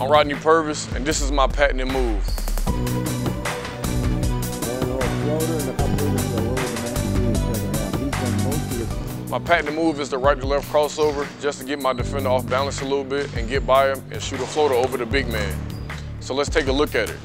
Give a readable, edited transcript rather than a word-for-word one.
I'm Rodney Purvis, and this is my patented move. My patented move is the right to left crossover just to get my defender off balance a little bit and get by him and shoot a floater over the big man. So let's take a look at it.